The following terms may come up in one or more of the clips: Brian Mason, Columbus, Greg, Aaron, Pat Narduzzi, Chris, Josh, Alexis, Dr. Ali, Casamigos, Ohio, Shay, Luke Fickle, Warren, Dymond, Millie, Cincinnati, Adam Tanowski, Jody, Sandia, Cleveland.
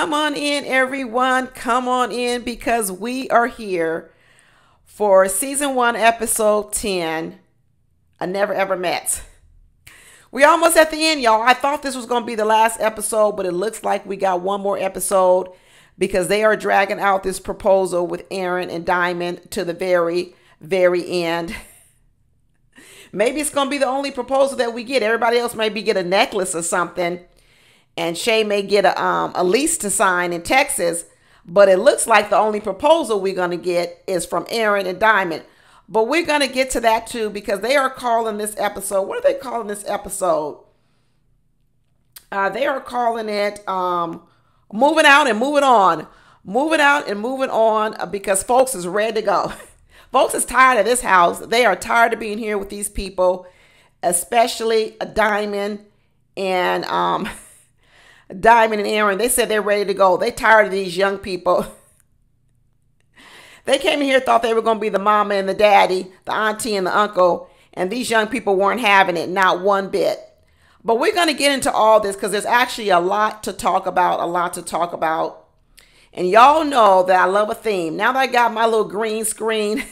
Come on in, everyone. Come on in, because we are here for season 1, episode 10. I never ever met. We're almost at the end, y'all. I thought this was going to be the last episode, but it looks like we got one more episode because they are dragging out this proposal with Aaron and Dymond to the very, very end. Maybe it's going to be the only proposal that we get. Everybody else maybe get a necklace or something. And Shay may get a lease to sign in Texas. But it looks like the only proposal we're going to get is from Aaron and Dymond. But we're going to get to that too, because they are calling this episode. What are they calling this episode? They are calling it Moving Out and Moving On. Moving Out and Moving On, because folks is ready to go. Folks is tired of this house. They are tired of being here with these people, especially Dymond and Aaron. They said they're ready to go. They tired of these young people. They came in here, thought they were going to be the mama and the daddy, the auntie and the uncle, and these young people weren't having it, not one bit. But we're going to get into all this because there's actually a lot to talk about. And y'all know that I love a theme. Now that I got my little green screen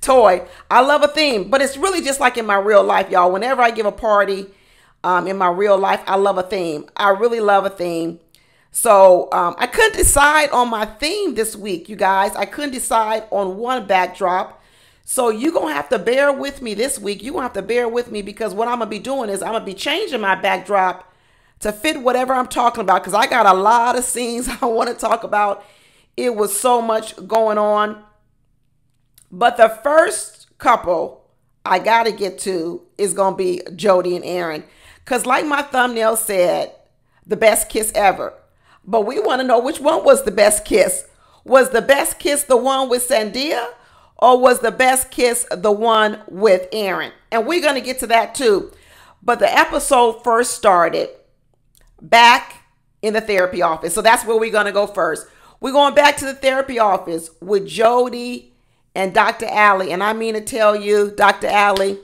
toy, I love a theme. But it's really just like in my real life, y'all. Whenever I give a party in my real life, I love a theme. I really love a theme. So I couldn't decide on my theme this week, you guys. I couldn't decide on one backdrop. So you're going to have to bear with me this week. You're going to have to bear with me, because what I'm going to be doing is I'm going to be changing my backdrop to fit whatever I'm talking about, because I got a lot of scenes I want to talk about. It was so much going on. But the first couple I got to get to is going to be Jody and Aaron, because like my thumbnail said, the best kiss ever. But we want to know which one was the best kiss. Was the best kiss the one with Sandia, or was the best kiss the one with Aaron? And we're going to get to that too. But the episode first started back in the therapy office. So that's where we're going to go first. We're going back to the therapy office with Jody and Dr. Ali. And I mean to tell you, Dr. Ali,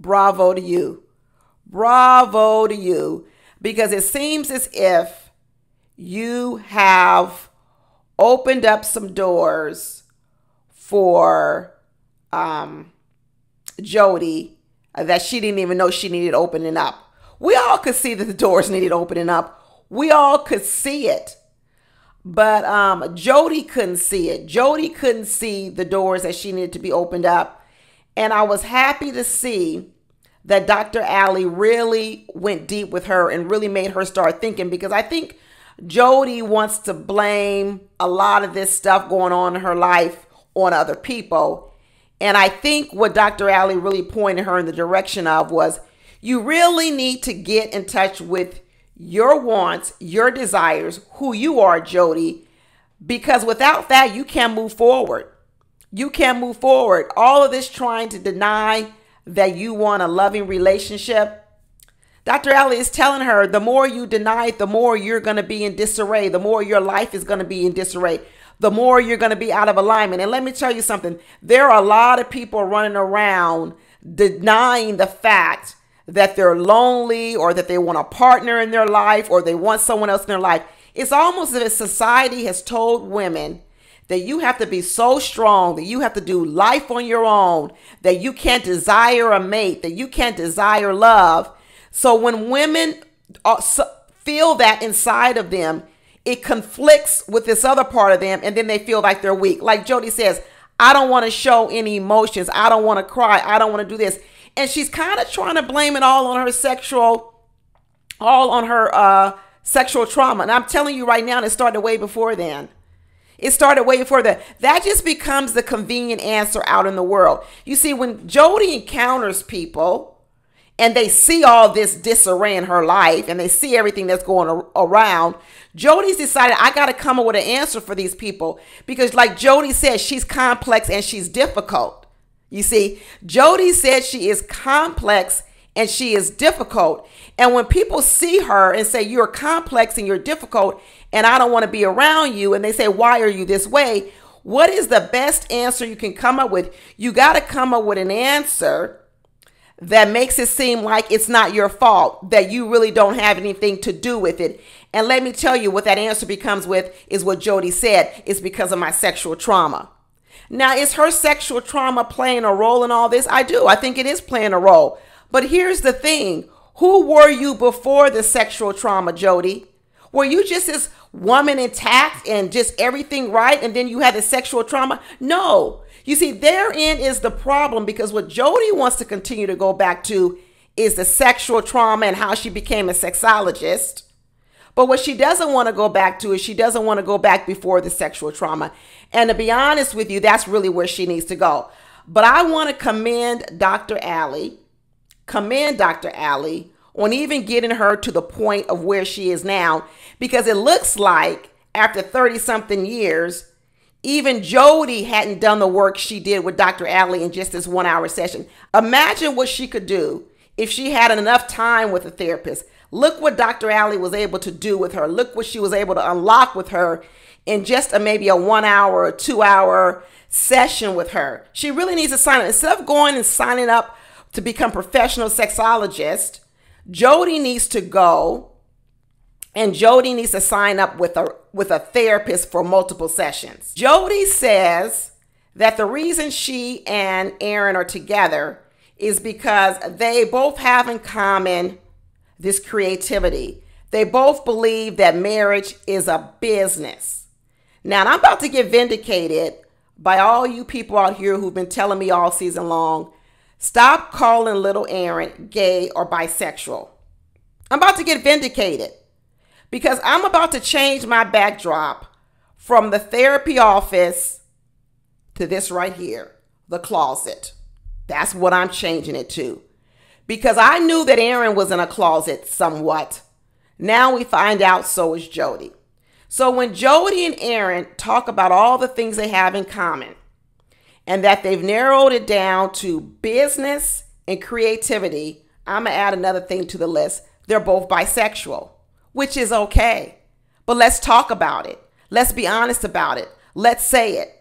bravo to you. Bravo to you. Because it seems as if you have opened up some doors for Jody that she didn't even know she needed opening up. We all could see that the doors needed opening up. We all could see it. But Jody couldn't see it. Jody couldn't see the doors that she needed to be opened up. And I was happy to see that Dr. Ali really went deep with her and really made her start thinking, because I think Jody wants to blame a lot of this stuff going on in her life on other people. And I think what Dr. Ali really pointed her in the direction of was, you really need to get in touch with your wants, your desires, who you are, Jody, because without that, you can't move forward. You can't move forward. All of this trying to deny that you want a loving relationship. Dr. Ali is telling her, the more you deny it, the more you're going to be in disarray. The more your life is going to be in disarray. The more you're going to be out of alignment. And let me tell you something. There are a lot of people running around denying the fact that they're lonely, or that they want a partner in their life, or they want someone else in their life. It's almost as if society has told women that you have to be so strong, that you have to do life on your own, that you can't desire a mate, that you can't desire love. So when women feel that inside of them, it conflicts with this other part of them, and then they feel like they're weak. Like Jody says, I don't want to show any emotions. I don't want to cry. I don't want to do this. And she's kind of trying to blame it all on her sexual trauma. And I'm telling you right now, and it started way before then. It started way before that. That just becomes the convenient answer out in the world. You see, when Jody encounters people and they see all this disarray in her life and they see everything that's going around, Jody's decided, I got to come up with an answer for these people, because like Jody said, she's complex and she's difficult. You see, Jody said she is complex and she is difficult. And when people see her and say, you're complex and you're difficult and I don't want to be around you, and they say, why are you this way? What is the best answer you can come up with? You got to come up with an answer that makes it seem like it's not your fault, that you really don't have anything to do with it. And let me tell you what that answer becomes with is what Jody said. It's because of my sexual trauma. Now, is her sexual trauma playing a role in all this? I do. I think it is playing a role. But here's the thing. Who were you before the sexual trauma, Jody? Were you just this woman intact and just everything right, and then you had the sexual trauma? No. You see, therein is the problem, because what Jody wants to continue to go back to is the sexual trauma and how she became a sexologist. But what she doesn't want to go back to is she doesn't want to go back before the sexual trauma. And to be honest with you, that's really where she needs to go. But I want to commend Dr. Ali on even getting her to the point of where she is now, because it looks like after 30-something years, even Jody hadn't done the work she did with Dr. Ali in just this 1 hour session. Imagine what she could do if she had enough time with a therapist. Look what Dr. Ali was able to do with her. Look what she was able to unlock with her in just maybe a 1 hour or 2 hour session with her. She really needs to sign up. Instead of going and signing up to become professional sexologist, Jody needs to go and Jody needs to sign up with a therapist for multiple sessions. Jody says that the reason she and Aaron are together is because they both have in common this creativity. They both believe that marriage is a business. Now, I'm about to get vindicated by all you people out here who've been telling me all season long, stop calling little Aaron gay or bisexual. I'm about to get vindicated, because I'm about to change my backdrop from the therapy office to this right here, the closet. That's what I'm changing it to, because I knew that Aaron was in a closet somewhat. Now we find out so is Jody. So when Jody and Aaron talk about all the things they have in common and that they've narrowed it down to business and creativity, I'm gonna add another thing to the list. They're both bisexual, which is okay. But let's talk about it. Let's be honest about it. Let's say it.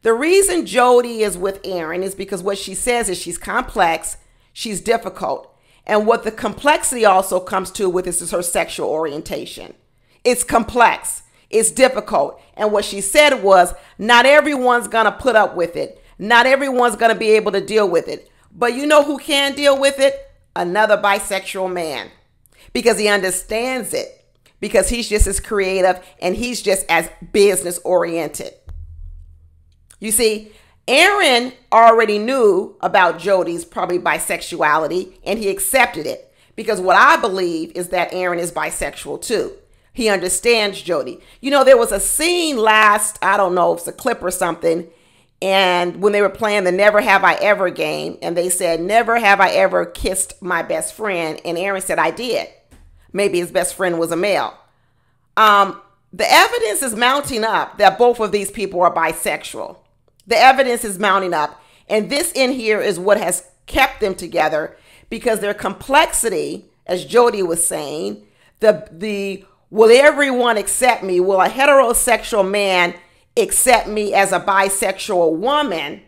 The reason Jody is with Aaron is because what she says is she's complex, she's difficult. And what the complexity also comes to with this is her sexual orientation. It's complex, it's difficult. And what she said was, not everyone's gonna put up with it. Not everyone's gonna be able to deal with it. But you know who can deal with it? Another bisexual man. Because he understands it, because he's just as creative and he's just as business oriented. You see, Aaron already knew about Jody's probably bisexuality and he accepted it, because what I believe is that Aaron is bisexual too. He understands Jody. You know, there was a scene last, I don't know, it's a clip or something, and when they were playing the Never Have I Ever game, and they said, never have I ever kissed my best friend. And Aaron said, I did. Maybe his best friend was a male. The evidence is mounting up that both of these people are bisexual. The evidence is mounting up. And this in here is what has kept them together, because their complexity, as Jody was saying, the will everyone accept me? Will a heterosexual man accept me as a bisexual woman,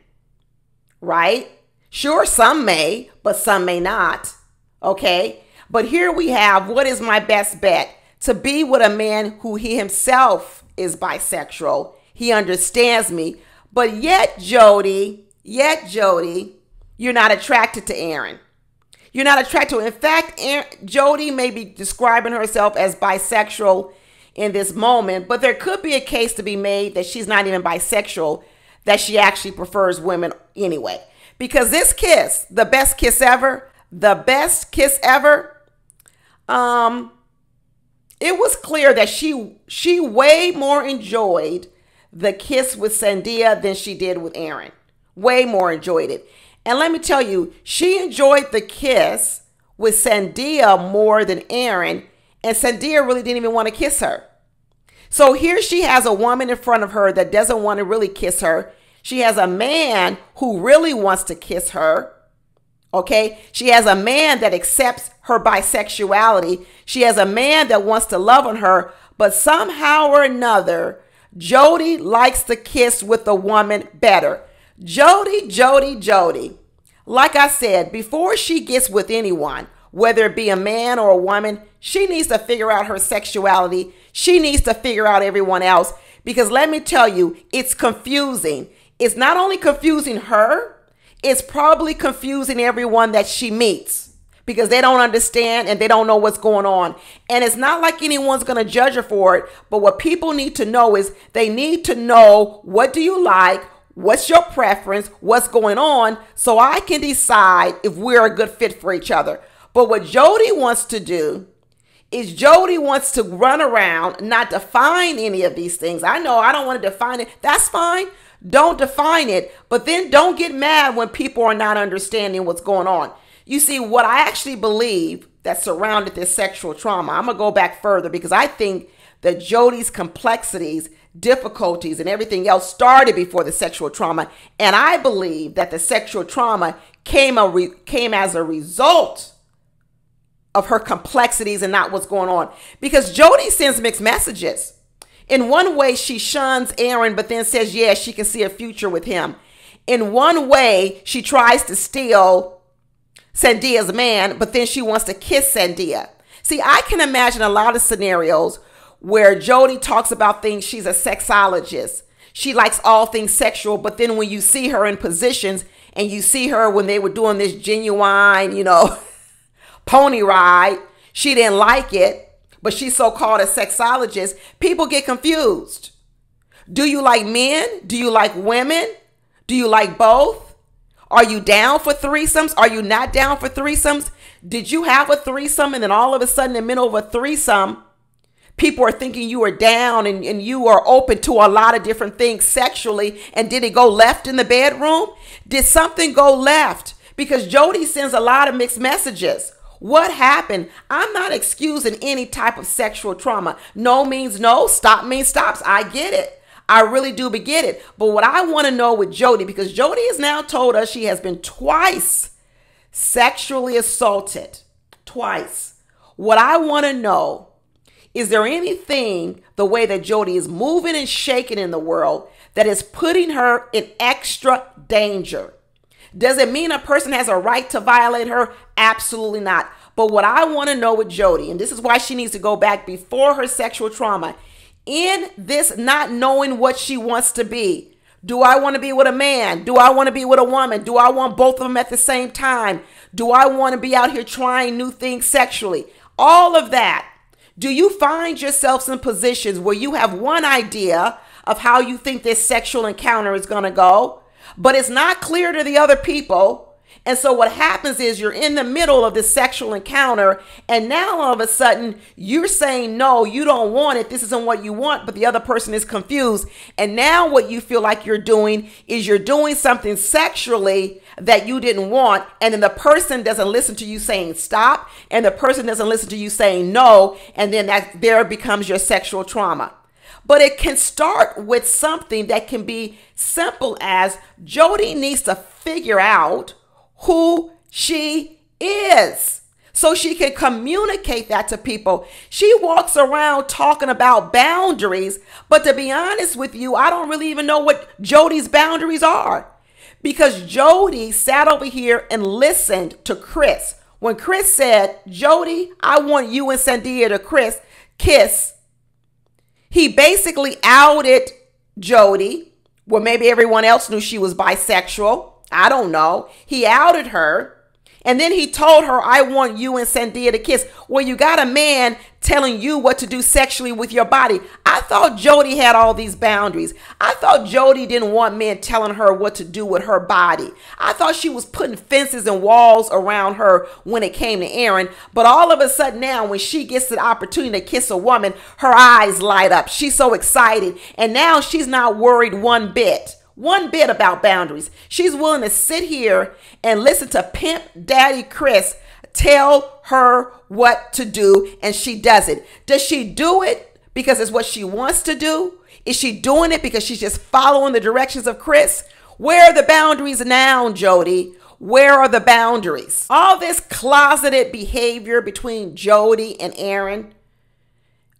right? Sure, some may, but some may not, okay? But here we have, what is my best bet? To be with a man who he himself is bisexual. He understands me, but yet Jody, you're not attracted to Aaron. You're not attracted to him. In fact, Jody may be describing herself as bisexual in this moment, but there could be a case to be made that she's not even bisexual, that she actually prefers women anyway. Because this kiss, the best kiss ever, it was clear that she way more enjoyed the kiss with Sandia than she did with Aaron. Way more enjoyed it. And let me tell you, she enjoyed the kiss with Sandia more than Aaron, and Sandia really didn't even want to kiss her. So here she has a woman in front of her that doesn't want to really kiss her. She has a man who really wants to kiss her, okay? She has a man that accepts her bisexuality. She has a man that wants to love on her, but somehow or another, Jody likes to kiss with the woman better. Jody. Like I said, before she gets with anyone, whether it be a man or a woman, she needs to figure out her sexuality. She needs to figure out everyone else, because let me tell you, it's confusing. It's not only confusing her, it's probably confusing everyone that she meets, because they don't understand and they don't know what's going on. And it's not like anyone's going to judge her for it. But what people need to know is they need to know, what do you like? What's your preference? What's going on? So I can decide if we're a good fit for each other. But what Jody wants to do is Jody wants to run around, not define any of these things. I know I don't want to define it. That's fine. Don't define it. But then don't get mad when people are not understanding what's going on. You see, what I actually believe that surrounded this sexual trauma, I'm going to go back further, because I think that Jody's complexities, difficulties, and everything else started before the sexual trauma. And I believe that the sexual trauma came as a result of her complexities and not what's going on. Because Jody sends mixed messages. In one way, she shuns Aaron, but then says, yeah, she can see a future with him. In one way, she tries to steal Sandia's man, but then she wants to kiss Sandia. See, I can imagine a lot of scenarios where Jody talks about things. She's a sexologist. She likes all things sexual, but then when you see her in positions and you see her when they were doing this genuine, pony ride, she didn't like it, but she's so-called a sexologist. People get confused. Do you like men? Do you like women? Do you like both? Are you down for threesomes? Are you not down for threesomes? Did you have a threesome? And then all of a sudden, in the middle of a threesome, people are thinking you are down and you are open to a lot of different things sexually. And did it go left in the bedroom? Did something go left? Because Jody sends a lot of mixed messages. What happened? I'm not excusing any type of sexual trauma. No means no, stop means stops. I get it. I really do get it. But what I want to know with Jody, because Jody has now told us she has been twice sexually assaulted. Twice. What I want to know, is there anything, the way that Jody is moving and shaking in the world, that is putting her in extra danger? Does it mean a person has a right to violate her? Absolutely not. But what I want to know with Jody, and this is why she needs to go back before her sexual trauma, in this not knowing what she wants to be. Do I want to be with a man? Do I want to be with a woman? Do I want both of them at the same time? Do I want to be out here trying new things sexually? All of that. Do you find yourselves in positions where you have one idea of how you think this sexual encounter is going to go, but it's not clear to the other people? And so what happens is you're in the middle of this sexual encounter, and now all of a sudden you're saying, no, you don't want it. This isn't what you want, but the other person is confused. And now what you feel like you're doing is you're doing something sexually that you didn't want. And then the person doesn't listen to you saying stop. And the person doesn't listen to you saying no. And then there becomes your sexual trauma. But it can start with something that can be simple as Jody needs to figure out who she is so she can communicate that to people. She walks around talking about boundaries, but to be honest with you, I don't really even know what Jody's boundaries are, because Jody sat over here and listened to Chris. When Chris said, Jody, I want you and Sandia to kiss, he basically outed Jody. Well, maybe everyone else knew she was bisexual. I don't know. He outed her. And then he told her, I want you and Sandia to kiss. Well, you got a man telling you what to do sexually with your body. I thought Jody had all these boundaries. I thought Jody didn't want men telling her what to do with her body. I thought she was putting fences and walls around her when it came to Aaron. But all of a sudden now, when she gets the opportunity to kiss a woman, her eyes light up. She's so excited. And now she's not worried one bit about boundaries. She's willing to sit here and listen to Pimp Daddy Chris tell her what to do, and she does it. Does she do it because it's what she wants to do? Is she doing it because she's just following the directions of Chris? Where are the boundaries now, Jody? Where are the boundaries? All this closeted behavior between Jody and Aaron,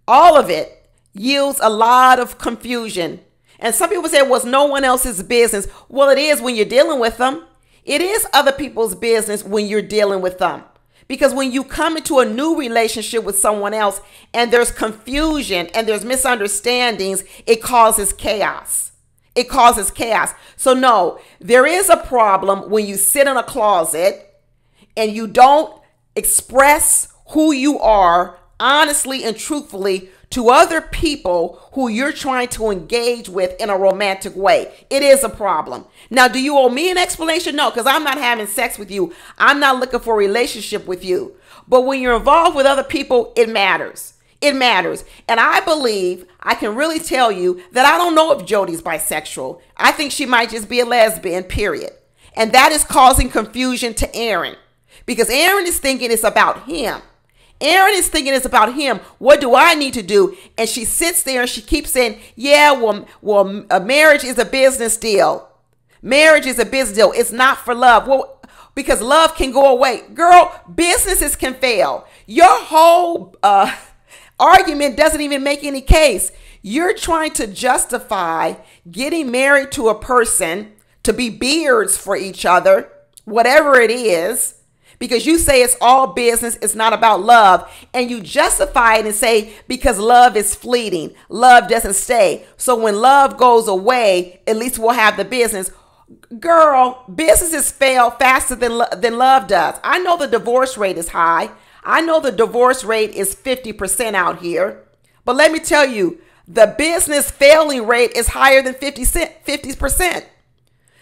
all of it yields a lot of confusion. And some people say, well, it's no one else's business. Well, it is when you're dealing with them. It is other people's business when you're dealing with them. Because when you come into a new relationship with someone else and there's confusion and there's misunderstandings, it causes chaos. It causes chaos. So no, there is a problem when you sit in a closet and you don't express who you are honestly and truthfully to other people who you're trying to engage with in a romantic way. It is a problem. Now, do you owe me an explanation? No, because I'm not having sex with you. I'm not looking for a relationship with you. But when you're involved with other people, it matters. It matters. And I believe I can really tell you that I don't know if Jody's bisexual. I think she might just be a lesbian, period. And that is causing confusion to Aaron, because Aaron is thinking it's about him. Aaron is thinking it's about him. What do I need to do? And she sits there and she keeps saying, yeah, well, marriage is a business deal. Marriage is a business deal. It's not for love. Well, because love can go away. Girl, businesses can fail. Your whole argument doesn't even make any case. You're trying to justify getting married to a person to be beards for each other, whatever it is, because you say it's all business, it's not about love. And you justify it and say, because love is fleeting. Love doesn't stay. So when love goes away, at least we'll have the business. Girl, businesses fail faster than love does. I know the divorce rate is high. I know the divorce rate is 50% out here. But let me tell you, the business failing rate is higher than 50%.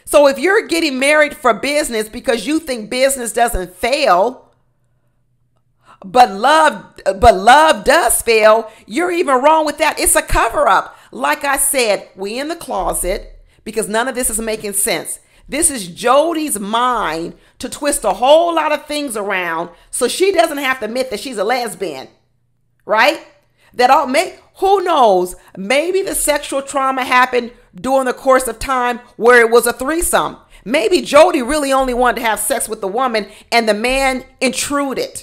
So if you're getting married for business because you think business doesn't fail, but love does fail, you're even wrong with that. It's a cover up. Like I said, we in the closet because none of this is making sense. This is Jody's mind to twist a whole lot of things around so she doesn't have to admit that she's a lesbian, right? That all may, who knows, maybe the sexual trauma happened during the course of time where it was a threesome. Maybe Jody really only wanted to have sex with the woman and the man intruded.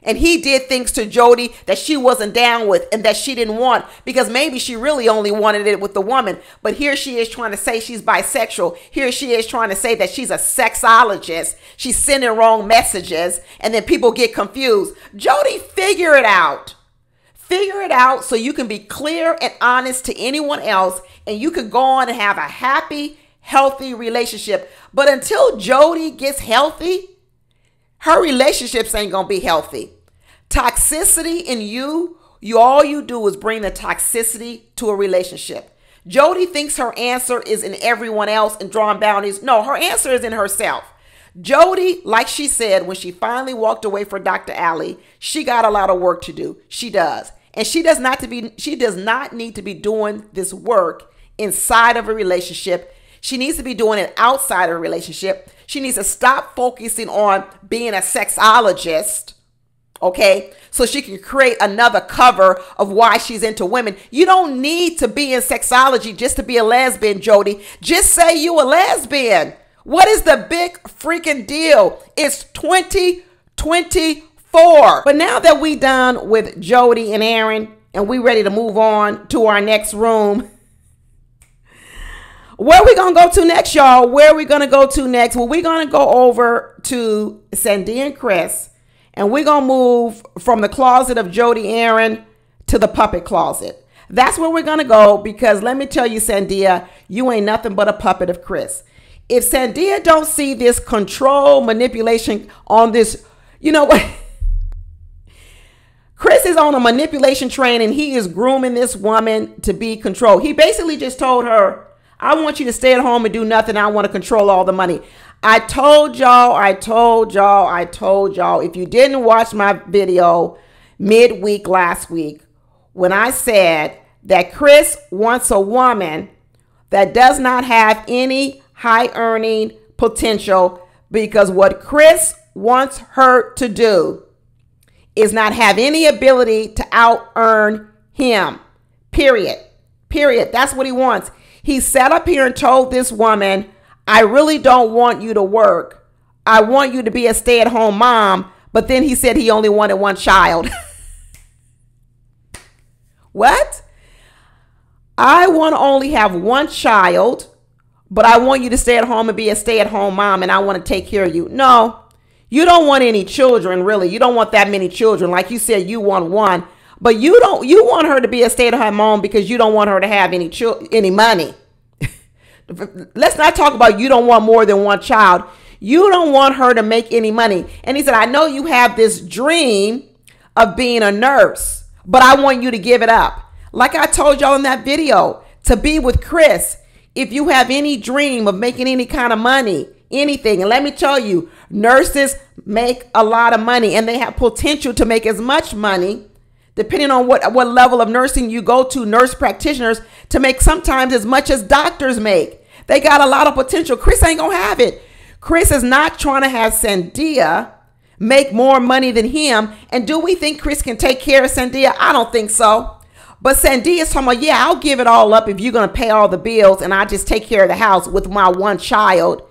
And he did things to Jody that she wasn't down with and that she didn't want, because maybe she really only wanted it with the woman. But here she is trying to say she's bisexual. Here she is trying to say that she's a sexologist. She's sending wrong messages and then people get confused. Jody, figure it out. Figure it out so you can be clear and honest to anyone else and you can go on and have a happy, healthy relationship. But until Jody gets healthy, her relationships ain't going to be healthy. Toxicity in you, all you do is bring the toxicity to a relationship. Jody thinks her answer is in everyone else and drawing boundaries. No, her answer is in herself. Jody, like she said, when she finally walked away for Dr. Ali, she got a lot of work to do. She does. And she does not need to be doing this work inside of a relationship. She needs to be doing it outside of a relationship. She needs to stop focusing on being a sexologist, okay? So she can create another cover of why she's into women. You don't need to be in sexology just to be a lesbian, Jody. Just say you a lesbian. What is the big freaking deal? It's 2024. But now that we done with Jody and Aaron and we ready to move on to our next room, where we going to go to next, y'all? Where we going to go to next? Well, we're going to go over to Sandia and Chris, and we're going to move from the closet of Jody Aaron to the puppet closet. That's where we're going to go, because let me tell you, Sandia, you ain't nothing but a puppet of Chris. If Sandia don't see this control manipulation on this, you know what? Chris is on a manipulation train and he is grooming this woman to be controlled. He basically just told her, I want you to stay at home and do nothing. I want to control all the money. I told y'all. If you didn't watch my video midweek last week, when I said that Chris wants a woman that does not have any high earning potential, because what Chris wants her to do is not have any ability to out earn him. Period. That's what he wants. He sat up here and told this woman, I really don't want you to work. I want you to be a stay at home mom. But then he said he only wanted one child. What? I want to only have one child. but I want you to stay at home and be a stay-at-home mom, and I want to take care of you. No, you don't want any children, really. You don't want that many children. Like you said, you want one, but you don't. You want her to be a stay-at-home mom because you don't want her to have any money. Let's not talk about you don't want more than one child. You don't want her to make any money. And he said, I know you have this dream of being a nurse, but I want you to give it up. Like I told y'all in that video, to be with Chris, if you have any dream of making any kind of money, anything, and let me tell you, nurses make a lot of money, and they have potential to make as much money, depending on what level of nursing you go to, nurse practitioners, to make sometimes as much as doctors make. They got a lot of potential. Chris ain't gonna have it. Chris is not trying to have Sandia make more money than him. And do we think Chris can take care of Sandia? I don't think so. But Sandia's talking about, yeah, I'll give it all up if you're going to pay all the bills and I just take care of the house with my one child.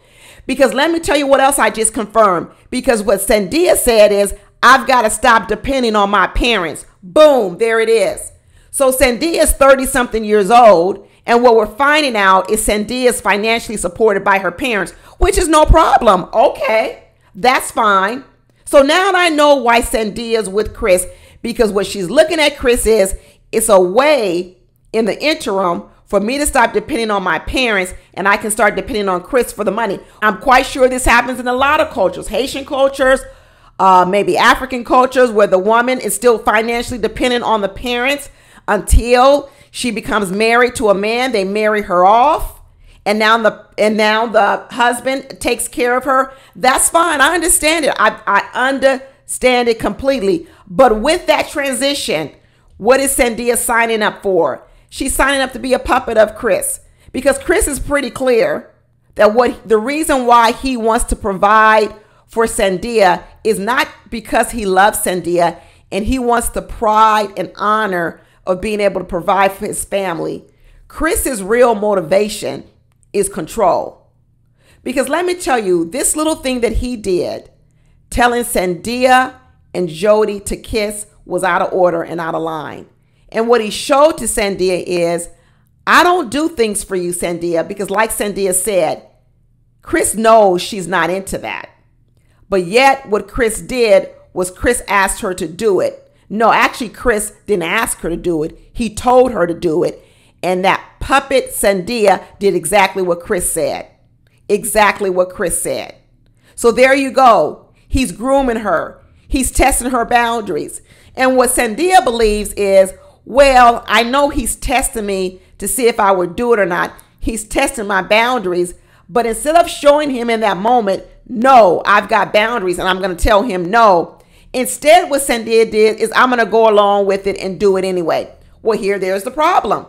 Because let me tell you what else I just confirmed. Because what Sandia said is, I've got to stop depending on my parents. Boom, there it is. So Sandia's 30-something years old, and what we're finding out is Sandia's financially supported by her parents, which is no problem. Okay, that's fine. So now I know why Sandia's with Chris, because what she's looking at Chris is, it's a way in the interim for me to stop depending on my parents, and I can start depending on Chris for the money. I'm quite sure this happens in a lot of cultures, Haitian cultures, maybe African cultures, where the woman is still financially dependent on the parents until she becomes married to a man. They marry her off, and now the husband takes care of her. That's fine. I understand it. I understand it completely. But with that transition, what is Sandia signing up for? She's signing up to be a puppet of Chris, because Chris is pretty clear that what the reason why he wants to provide for Sandia is not because he loves Sandia, and he wants the pride and honor of being able to provide for his family. Chris's real motivation is control. Because let me tell you, this little thing that he did, telling Sandia and Jody to kiss, was out of order and out of line. And what he showed to Sandia is, I don't do things for you, Sandia, because like Sandia said, Chris knows she's not into that. But yet what Chris did was Chris asked her to do it. No, actually, Chris didn't ask her to do it. He told her to do it. And that puppet Sandia did exactly what Chris said. Exactly what Chris said. So there you go. He's grooming her. He's testing her boundaries. And what Sandia believes is, well, I know he's testing me to see if I would do it or not. He's testing my boundaries. But instead of showing him in that moment, no, I've got boundaries and I'm going to tell him no. Instead, what Sandia did is, I'm going to go along with it and do it anyway. Well, there's the problem.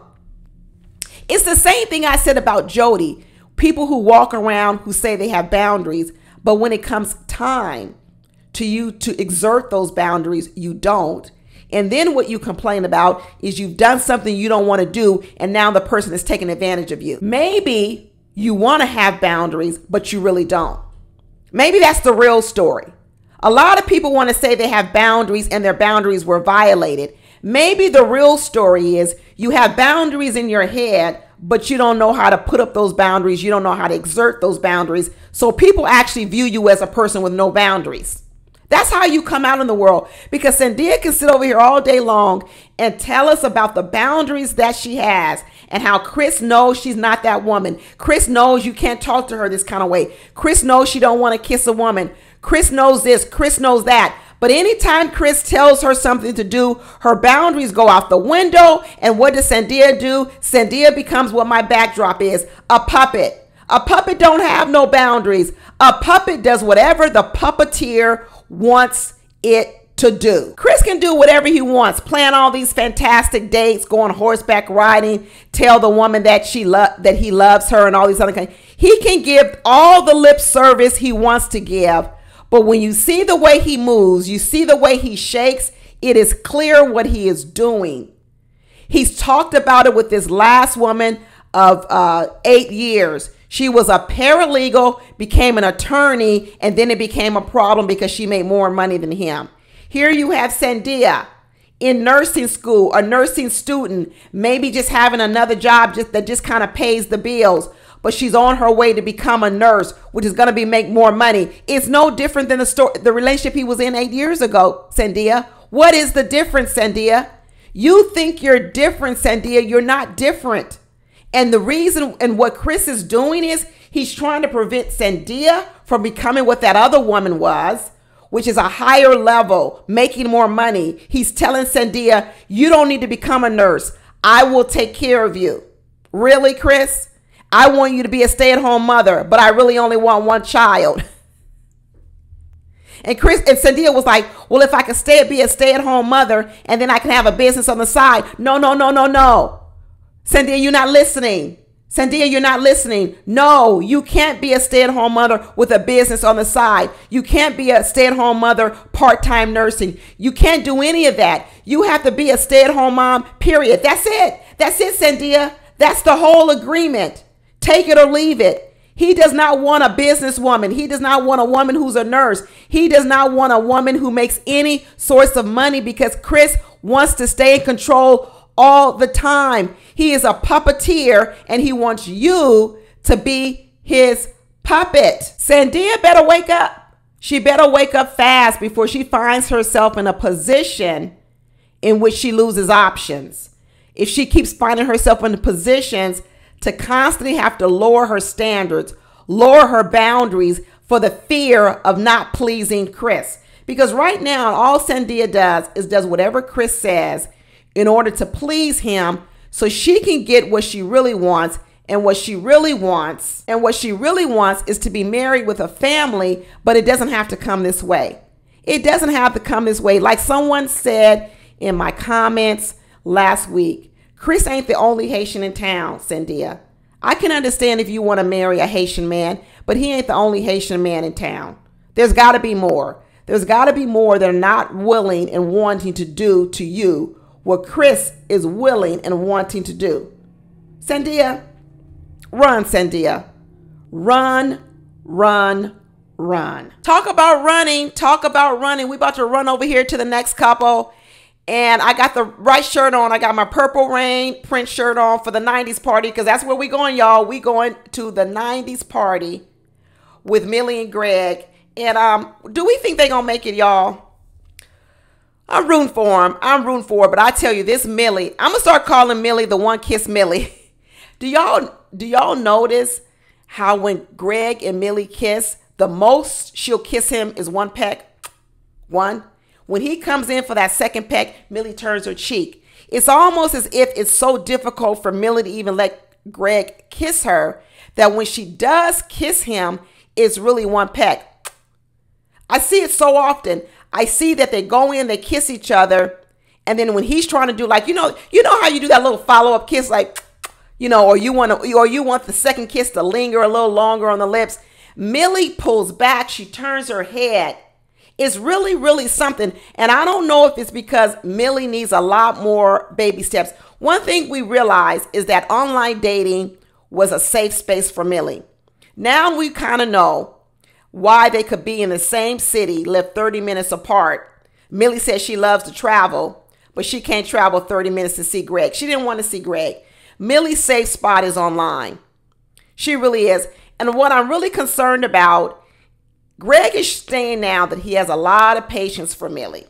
It's the same thing I said about Jody. People who walk around who say they have boundaries, but when it comes time to you to exert those boundaries, you don't. And then what you complain about is you've done something you don't want to do, and now the person is taking advantage of you. Maybe you want to have boundaries, but you really don't. Maybe that's the real story. A lot of people want to say they have boundaries and their boundaries were violated. Maybe the real story is you have boundaries in your head, but you don't know how to put up those boundaries. You don't know how to exert those boundaries. So people actually view you as a person with no boundaries. That's how you come out in the world, because Sandia can sit over here all day long and tell us about the boundaries that she has and how Chris knows she's not that woman. Chris knows you can't talk to her this kind of way. Chris knows she don't want to kiss a woman. Chris knows this. Chris knows that. But anytime Chris tells her something to do, her boundaries go out the window. And what does Sandia do? Sandia becomes what my backdrop is, a puppet. A puppet don't have no boundaries. A puppet does whatever the puppeteer wants it to do. Chris can do whatever he wants, plan all these fantastic dates, go on horseback riding, tell the woman that he loves her and all these other things. He can give all the lip service he wants to give, but when you see the way he moves, you see the way he shakes, it is clear what he is doing. He's talked about it with this last woman of 8 years. She was a paralegal, became an attorney, and then it became a problem because she made more money than him. Here you have Sandia in nursing school, a nursing student, maybe just having another job that just kind of pays the bills. but she's on her way to become a nurse, which is going to be make more money. It's no different than the relationship he was in 8 years ago, Sandia. What is the difference, Sandia? You think you're different, Sandia. You're not different. And the reason and what Chris is doing is he's trying to prevent Sandia from becoming what that other woman was, which is a higher level, making more money. He's telling Sandia, you don't need to become a nurse. I will take care of you. Really, Chris? I want you to be a stay-at-home mother, but I really only want one child. And Chris and Sandia was like, well, if I could be a stay-at-home mother and then I can have a business on the side. No, no, no, no, no. Sandia, you're not listening. Sandia, you're not listening. No, you can't be a stay-at-home mother with a business on the side. You can't be a stay-at-home mother part-time nursing. You can't do any of that. You have to be a stay-at-home mom, period. That's it. That's it, Sandia. That's the whole agreement. Take it or leave it. He does not want a businesswoman. He does not want a woman who's a nurse. He does not want a woman who makes any source of money because Chris wants to stay in control all the time. He is a puppeteer and he wants you to be his puppet. Sandia better wake up. She better wake up fast before she finds herself in a position in which she loses options. If she keeps finding herself in positions to constantly have to lower her standards, lower her boundaries for the fear of not pleasing Chris. Because right now, all Sandia does is does whatever Chris says in order to please him so she can get what she really wants. And what she really wants, is to be married with a family, but it doesn't have to come this way. It doesn't have to come this way. Like someone said in my comments last week, Chris ain't the only Haitian in town, Sandia. I can understand if you want to marry a Haitian man, but he ain't the only Haitian man in town. There's got to be more. There's got to be more that are not willing and wanting to do to you what Chris is willing and wanting to do. Sandia, run, Sandia. Run, run, run. Talk about running. Talk about running. We about to run over here to the next couple. And I got the right shirt on. I got my Purple Rain print shirt on for the 90s party because that's where we going, y'all. We going to the 90s party with Millie and Greg. And do we think they going to make it, y'all? I'm rooting for him. I'm rooting for her. But I tell you, this Millie, I'm going to start calling Millie the One Kiss Millie. Do y'all notice how when Greg and Millie kiss, the most she'll kiss him is one peck? One. When he comes in for that second peck, Millie turns her cheek. It's almost as if it's so difficult for Millie to even let Greg kiss her that when she does kiss him, it's really one peck. I see it so often. I see that they go in, they kiss each other, and then when he's trying to do like, you know how you do that little follow-up kiss, like, you know, or you want the second kiss to linger a little longer on the lips. Millie pulls back, she turns her head. It's really, really something. And I don't know if it's because Millie needs a lot more baby steps. One thing we realize is that online dating was a safe space for Millie. Now we kind of know why they could be in the same city, live 30 minutes apart. Millie says she loves to travel, but she can't travel 30 minutes to see Greg. She didn't want to see Greg. Millie's safe spot is online. She really is. And what I'm really concerned about, Greg is saying now that he has a lot of patience for Millie,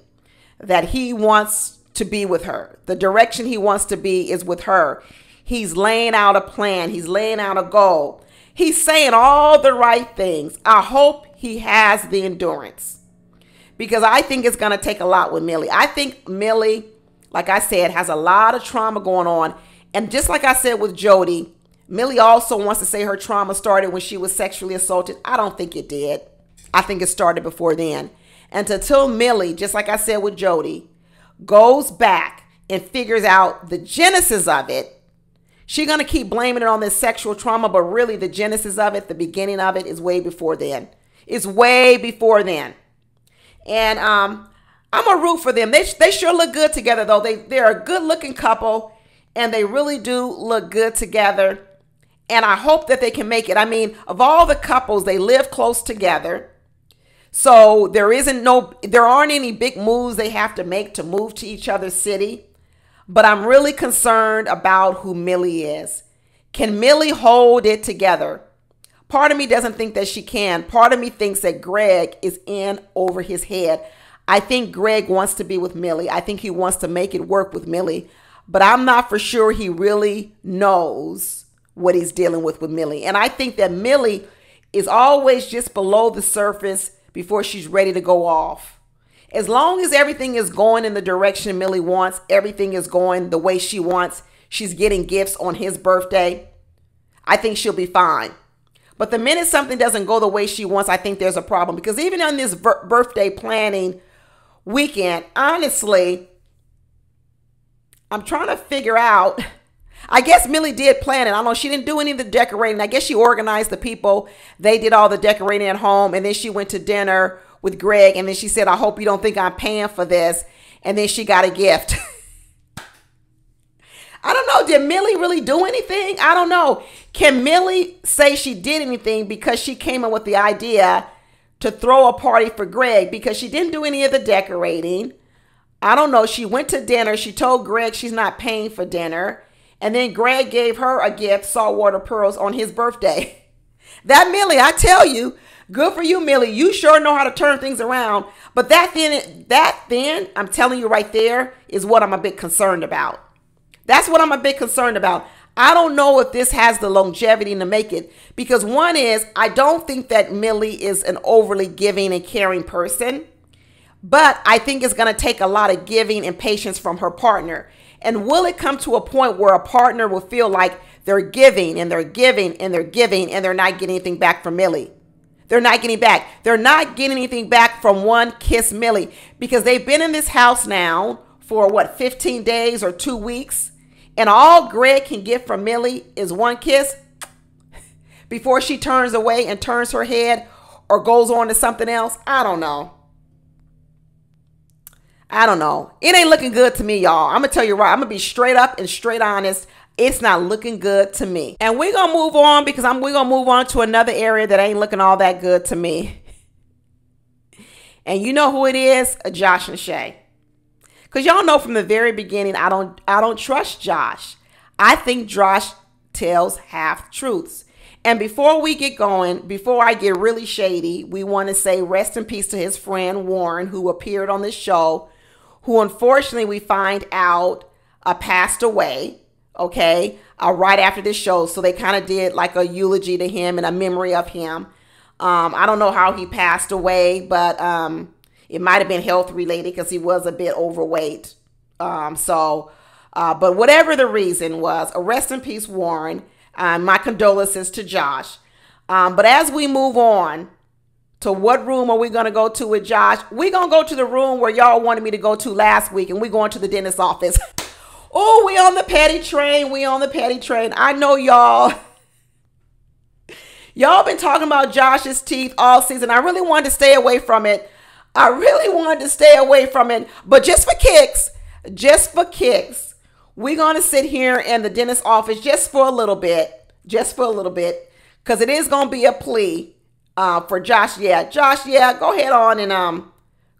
that he wants to be with her. The direction he wants to be is with her. He's laying out a plan. He's laying out a goal. He's saying all the right things. I hope he has the endurance because I think it's going to take a lot with Millie. I think Millie, like I said, has a lot of trauma going on. And just like I said with Jody, Millie also wants to say her trauma started when she was sexually assaulted. I don't think it did. I think it started before then. And until Millie, just like I said with Jody, goes back and figures out the genesis of it, she's going to keep blaming it on this sexual trauma, but really the genesis of it, the beginning of it is way before then. It's way before then. And I'm going to root for them. They sure look good together, though. They're a good-looking couple, and they really do look good together. And I hope that they can make it. I mean, of all the couples, they live close together. So there aren't any big moves they have to make to move to each other's city. But I'm really concerned about who Millie is. Can Millie hold it together? Part of me doesn't think that she can. Part of me thinks that Greg is in over his head. I think Greg wants to be with Millie. I think he wants to make it work with Millie. But I'm not for sure he really knows what he's dealing with Millie. And I think that Millie is always just below the surface before she's ready to go off. As long as everything is going in the direction Millie wants, everything is going the way she wants, she's getting gifts on his birthday, I think she'll be fine. But the minute something doesn't go the way she wants, I think there's a problem. Because even on this birthday planning weekend, honestly, I'm trying to figure out, I guess Millie did plan it. I don't know. She didn't do any of the decorating. I guess she organized the people. They did all the decorating at home. And then she went to dinner with Greg. And then she said, I hope you don't think I'm paying for this. And then she got a gift. I don't know. Did Millie really do anything? I don't know. Can Millie say she did anything because she came up with the idea to throw a party for Greg? Because she didn't do any of the decorating. I don't know. She went to dinner. She told Greg she's not paying for dinner. And then Greg gave her a gift, saltwater pearls, on his birthday. That Millie, I tell you, good for you, Millie. You sure know how to turn things around. But that then, I'm telling you right there, is what I'm a bit concerned about. That's what I'm a bit concerned about. I don't know if this has the longevity to make it. Because one is, I don't think that Millie is an overly giving and caring person. But I think it's going to take a lot of giving and patience from her partner. And will it come to a point where a partner will feel like they're giving and they're giving and they're giving and they're not getting anything back from Millie? They're not getting back. They're not getting anything back from One Kiss Millie, because they've been in this house now for what, 15 days or 2 weeks, and all Greg can get from Millie is one kiss before she turns away and turns her head or goes on to something else. I don't know. I don't know. It ain't looking good to me, y'all. I'm going to tell you right. I'm going to be straight up and straight honest. It's not looking good to me. And we're going to move on, because we're going to move on to another area that ain't looking all that good to me. And you know who it is? Josh and Shay. Because y'all know from the very beginning, I don't trust Josh. I think Josh tells half truths. And before we get going, before I get really shady, we want to say rest in peace to his friend Warren, who appeared on this show, who unfortunately we find out passed away, okay, right after this show. So they kind of did like a eulogy to him and a memory of him. I don't know how he passed away, but it might have been health related, because he was a bit overweight. But whatever the reason was, rest in peace, Warren. My condolences to Josh. But as we move on to what room are we going to go to with Josh, we're going to go to the room where y'all wanted me to go to last week, and we're going to the dentist's office. Oh, we on the petty train. We on the petty train. I know y'all. Y'all been talking about Josh's teeth all season. I really wanted to stay away from it. I really wanted to stay away from it. But just for kicks. We're going to sit here in the dentist's office just for a little bit, because it is going to be a plea for Josh. Yeah, Josh, yeah, go ahead on and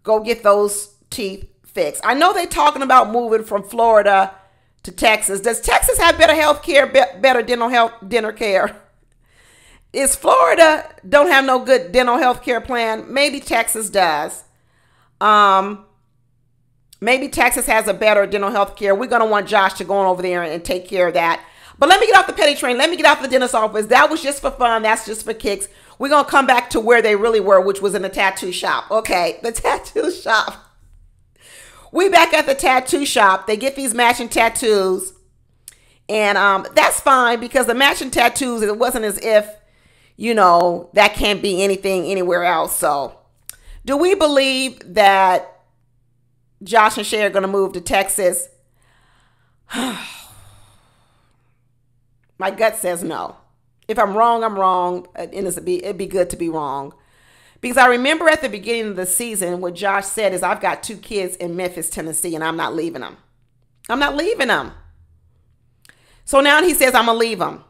go get those teeth fixed. I know they're talking about moving from Florida to Texas. Does Texas have better health care, better dental health, dental care? Is Florida don't have no good dental health care plan? Maybe Texas does. Maybe Texas has a better dental health care. We're going to want Josh to go on over there and take care of that. But let me get off the petty train. Let me get off the dentist's office. That was just for fun. That's just for kicks. We're going to come back to where they really were, which was in the tattoo shop. Okay, the tattoo shop. We back at the tattoo shop. They get these matching tattoos. And that's fine, because the matching tattoos, it wasn't as if, you know, that can't be anything anywhere else. So do we believe that Josh and Shay are going to move to Texas? My gut says no. If I'm wrong, I'm wrong. And it'd be good to be wrong. Because I remember at the beginning of the season, what Josh said is, I've got 2 kids in Memphis, Tennessee, and I'm not leaving them. I'm not leaving them. So now he says, I'm going to leave them.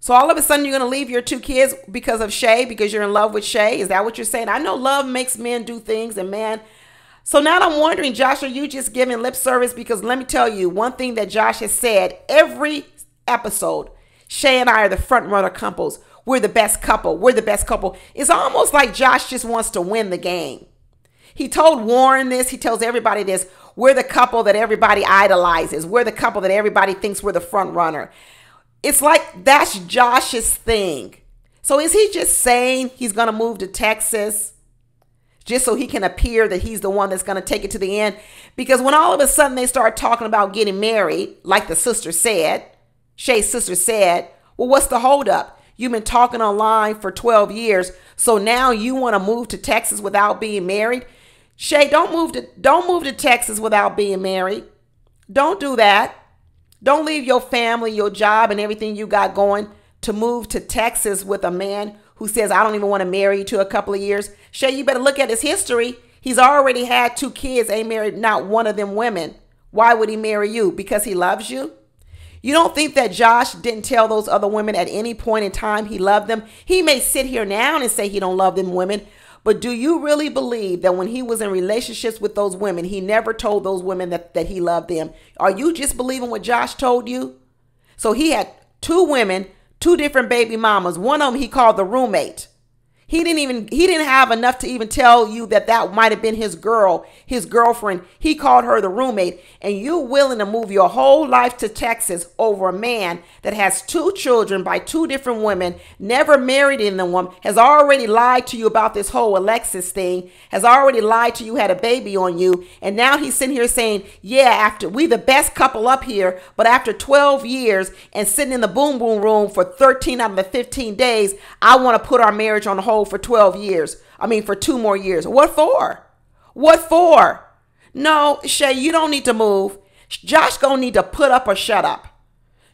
So all of a sudden, you're going to leave your 2 kids because of Shay, because you're in love with Shay? Is that what you're saying? I know love makes men do things, and man... So now I'm wondering, Josh, are you just giving lip service? Because let me tell you, one thing that Josh has said every episode, Shay and I are the front runner couples. We're the best couple. We're the best couple. It's almost like Josh just wants to win the game. He told Warren this. He tells everybody this. We're the couple that everybody idolizes. We're the couple that everybody thinks we're the front runner. It's like that's Josh's thing. So is he just saying he's going to move to Texas just so he can appear that he's the one that's going to take it to the end? Because when all of a sudden they start talking about getting married, like the sister said, Shay's sister said, well, what's the holdup? You've been talking online for 12 years. So now you want to move to Texas without being married? Shay, don't move to Texas without being married. Don't do that. Don't leave your family, your job, and everything you got going to move to Texas with a man who says, I don't even want to marry you to a couple of years. Shay, you better look at his history. He's already had 2 kids, ain't married not one of them women. Why would he marry you? Because he loves you? You don't think that Josh didn't tell those other women at any point in time he loved them? He may sit here now and say he don't love them women, but do you really believe that when he was in relationships with those women, he never told those women that he loved them? Are you just believing what Josh told you? So he had 2 women, 2 different baby mamas. One of them he called the roommate. He didn't have enough to even tell you that might have been his girl, his girlfriend. He called her the roommate, and you're willing to move your whole life to Texas over a man that has 2 children by 2 different women, never married in the one, has already lied to you about this whole Alexis thing, has already lied to you, had a baby on you, and now he's sitting here saying, yeah, after we the best couple up here, but after 12 years and sitting in the boom boom room for 13 out of the 15 days, I want to put our marriage on hold for 12 years. I mean, for 2 more years. What for? What for? No, Shay, you don't need to move. Josh gonna need to put up or shut up.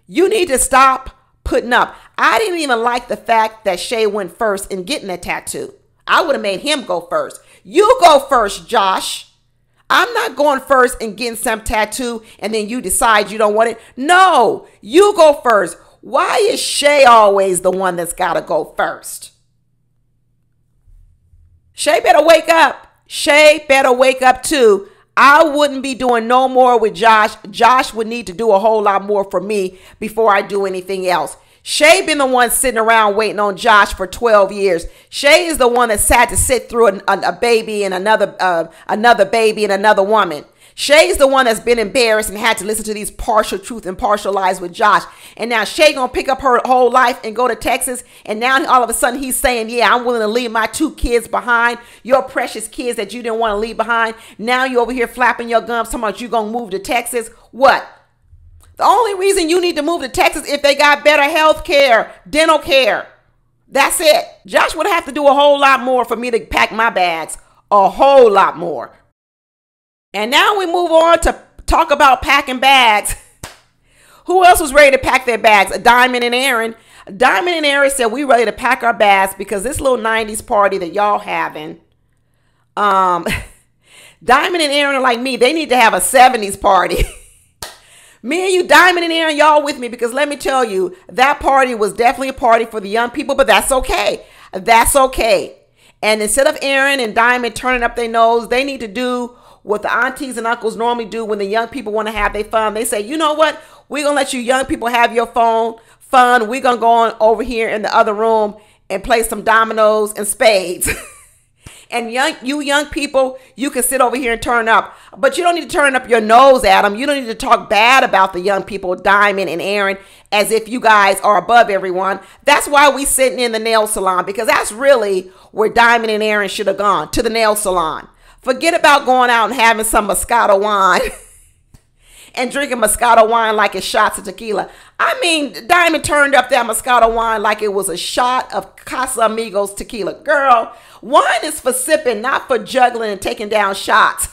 You need to stop putting up. I didn't even like the fact that Shay went first in getting that tattoo. I would have made him go first. You go first, Josh. I'm not going first and getting some tattoo and then you decide you don't want it. No, you go first. Why is Shay always the one that's got to go first? Shay better wake up. Shay better wake up too. I wouldn't be doing no more with Josh. Josh would need to do a whole lot more for me before I do anything else. Shay been the one sitting around waiting on Josh for 12 years. Shay is the one that had to sit through a baby and another baby and another woman. Shay's the one that's been embarrassed and had to listen to these partial truth and partial lies with Josh. And now Shay gonna pick up her whole life and go to Texas. And now all of a sudden he's saying, yeah, I'm willing to leave my 2 kids behind, your precious kids that you didn't want to leave behind. Now you're over here flapping your gums, talking about you gonna move to Texas. What? The only reason you need to move to Texas if they got better health care, dental care. That's it. Josh would have to do a whole lot more for me to pack my bags. A whole lot more. And now we move on to talk about packing bags. Who else was ready to pack their bags? Dymond and Aaron. Dymond and Aaron said, we ready to pack our bags because this little 90s party that y'all having, Dymond and Aaron are like me. They need to have a 70s party. Me and you, Dymond and Aaron, y'all with me, because let me tell you, that party was definitely a party for the young people, but that's okay. That's okay. And instead of Aaron and Dymond turning up their nose, they need to do what the aunties and uncles normally do when the young people want to have their fun. They say, you know what? We're going to let you young people have your fun. We're going to go on over here in the other room and play some dominoes and spades. And you young people, you can sit over here and turn up. But you don't need to turn up your nose at them. You don't need to talk bad about the young people, Dymond and Aaron, as if you guys are above everyone. That's why we sitting in the nail salon, because that's really where Dymond and Aaron should have gone, to the nail salon. Forget about going out and having some Moscato wine and drinking Moscato wine like it's shots of tequila. I mean, Dymond turned up that Moscato wine like it was a shot of Casamigos tequila. Girl, wine is for sipping, not for juggling and taking down shots.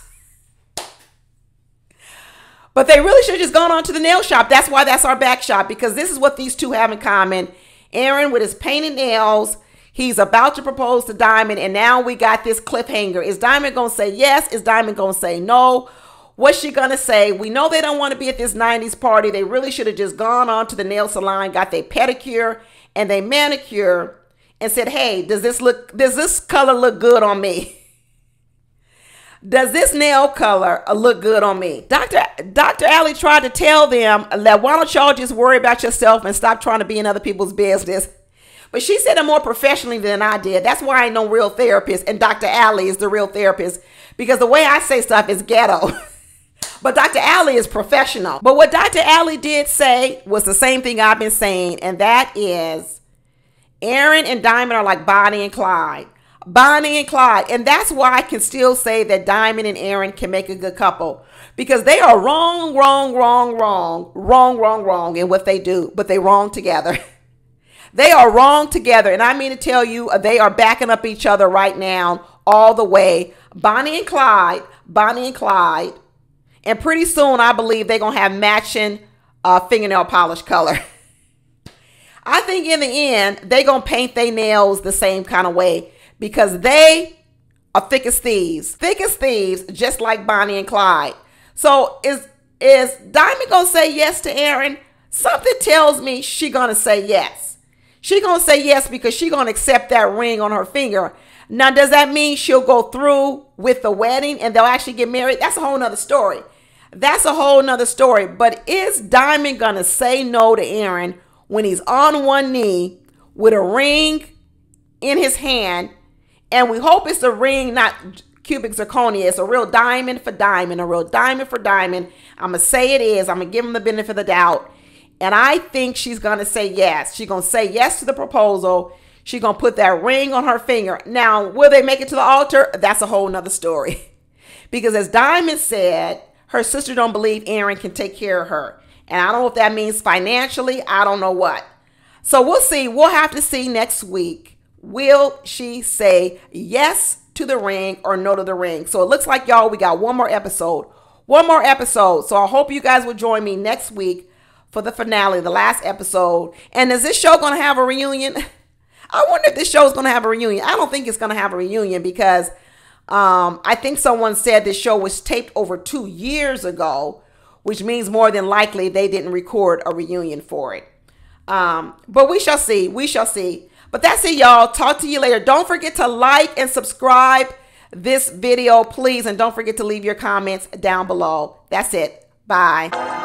But they really should have just gone on to the nail shop. That's why that's our back shop, because this is what these two have in common. Aaron with his painted nails. He's about to propose to Dymond, and now we got this cliffhanger. Is Dymond going to say yes? Is Dymond going to say no? What's she going to say? We know they don't want to be at this 90s party. They really should have just gone on to the nail salon, got their pedicure and their manicure, and said, hey, does this color look good on me? does this nail color look good on me? Dr. Ali tried to tell them that why don't y'all just worry about yourself and stop trying to be in other people's business. But she said it more professionally than I did. That's why I ain't no real therapist. And Dr. Ali is the real therapist, because the way I say stuff is ghetto. But Dr. Ali is professional. But what Dr. Ali did say was the same thing I've been saying. And that is, Aaron and Dymond are like Bonnie and Clyde. Bonnie and Clyde. And that's why I can still say that Dymond and Aaron can make a good couple. Because they are wrong in what they do. But they wrong together. They are wrong together. And I mean to tell you, they are backing up each other right now all the way. Bonnie and Clyde. Bonnie and Clyde. And pretty soon, I believe they're going to have matching fingernail polish color. I think in the end, they're going to paint their nails the same kind of way, because they are thick as thieves. Thick as thieves, just like Bonnie and Clyde. So is Dymond going to say yes to Aaron? Something tells me she's going to say yes. She's going to say yes because she's going to accept that ring on her finger. Now, does that mean she'll go through with the wedding and they'll actually get married? That's a whole nother story. That's a whole nother story. But is Dymond going to say no to Aaron when he's on one knee with a ring in his hand? And we hope it's a ring, not cubic zirconia. It's a real diamond for diamond, a real diamond for diamond. I'm going to say it is. I'm going to give him the benefit of the doubt. And I think she's going to say yes. She's going to say yes to the proposal. She's going to put that ring on her finger. Now, will they make it to the altar? That's a whole nother story. Because as Dymond said, her sister don't believe Aaron can take care of her. And I don't know if that means financially. I don't know what. So we'll see. We'll have to see next week. Will she say yes to the ring or no to the ring? So it looks like, y'all, we got one more episode. One more episode. So I hope you guys will join me next week for the finale, the last episode. And is this show going to have a reunion? I wonder if this show is going to have a reunion. I don't think it's going to have a reunion, because I think someone said this show was taped over 2 years ago, which means more than likely they didn't record a reunion for it. But we shall see. We shall see. But that's it, y'all. Talk to you later. Don't forget to like and subscribe this video, please. And don't forget to leave your comments down below. That's it. Bye.